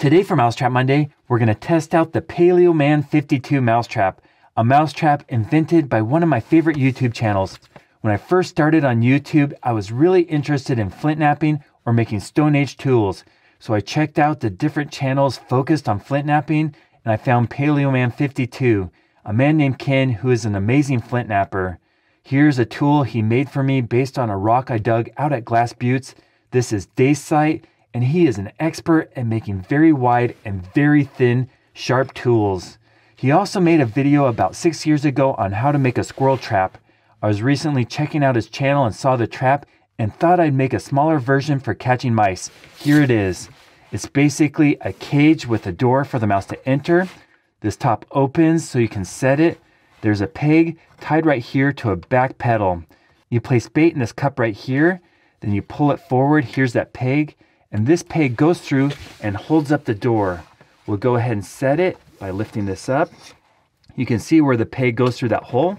Today for Mousetrap Monday, we're going to test out the PaleoMan52 mousetrap, a mousetrap invented by one of my favorite YouTube channels. When I first started on YouTube, I was really interested in flint-knapping or making Stone Age tools. So I checked out the different channels focused on flint-knapping, and I found PaleoMan52, a man named Ken who is an amazing flint-knapper. Here's a tool he made for me based on a rock I dug out at Glass Buttes. This is dacite, and he is an expert at making very wide and very thin, sharp tools. He also made a video about 6 years ago on how to make a squirrel trap. I was recently checking out his channel and saw the trap and thought I'd make a smaller version for catching mice. Here it is. It's basically a cage with a door for the mouse to enter. This top opens so you can set it. There's a peg tied right here to a back pedal. You place bait in this cup right here, then you pull it forward. Here's that peg. And this peg goes through and holds up the door. We'll go ahead and set it by lifting this up. You can see where the peg goes through that hole.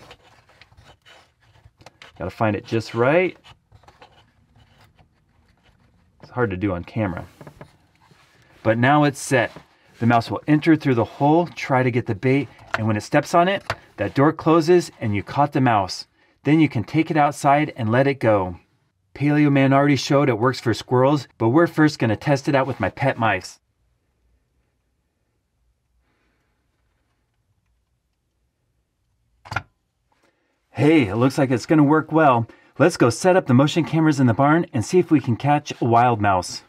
Gotta find it just right. It's hard to do on camera. But now it's set. The mouse will enter through the hole, try to get the bait, and when it steps on it, that door closes and you caught the mouse. Then you can take it outside and let it go. PaleoMan already showed it works for squirrels, but we're first going to test it out with my pet mice. Hey, it looks like it's going to work well. Let's go set up the motion cameras in the barn and see if we can catch a wild mouse.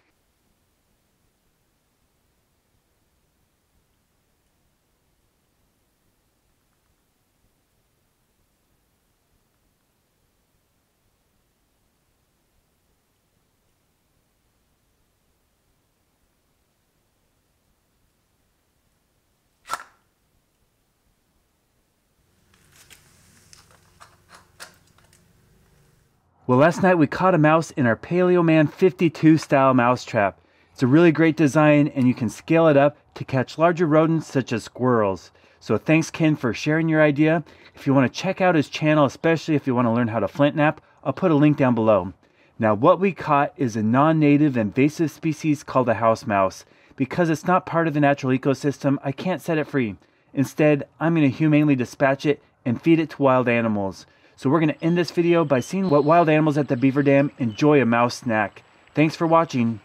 Well, last night we caught a mouse in our PaleoMan52 style mousetrap. It's a really great design and you can scale it up to catch larger rodents such as squirrels. So thanks Ken for sharing your idea. If you want to check out his channel, especially if you want to learn how to flint knap, I'll put a link down below. Now what we caught is a non-native invasive species called a house mouse. Because it's not part of the natural ecosystem, I can't set it free. Instead, I'm going to humanely dispatch it and feed it to wild animals. So we're going to end this video by seeing what wild animals at the beaver dam enjoy a mouse snack. Thanks for watching.